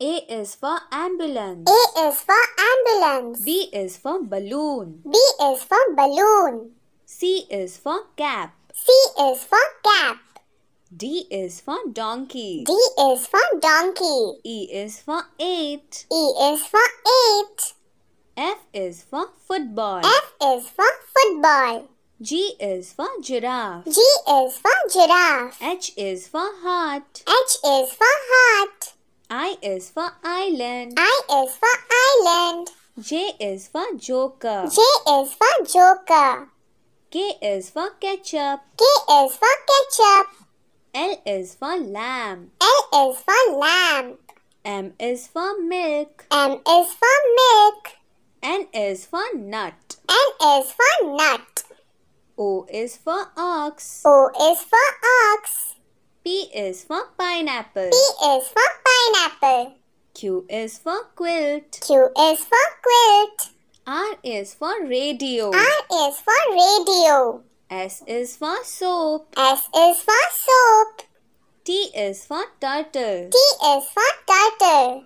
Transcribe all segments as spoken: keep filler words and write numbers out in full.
A is for ambulance. A is for ambulance. B is for balloon. B is for balloon. C is for cap. C is for cap. D is for donkey. D is for donkey. E is for eight. E is for eight. F is for football. F is for football. G is for giraffe. G is for giraffe. H is for heart. H is for heart. I is for island. I is for island. J is for joker. J is for joker. K is for ketchup. K is for ketchup. L is for lamb. L is for lamb. M is for milk. M is for milk. N is for nut. N is for nut. O is for ox. O is for ox. P is for pineapple. P is for pineapple. Q is for quilt. Q is for quilt. R is for radio. R is for radio. S is for soap. S is for soap. T is for turtle. T is for turtle.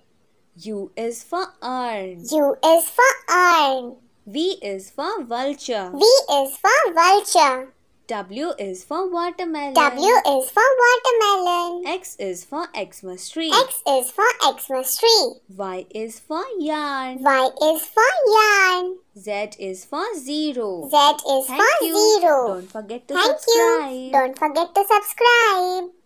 U is for urn. U is for urn. V is for vulture. V is for vulture. W is for watermelon. W is for watermelon. X is for Xmas tree. X is for Xmas tree. Y is for yarn. Y is for yarn. Z is for zero. Z is Thank for you. zero. Don't forget to Thank subscribe. You. Don't forget to subscribe.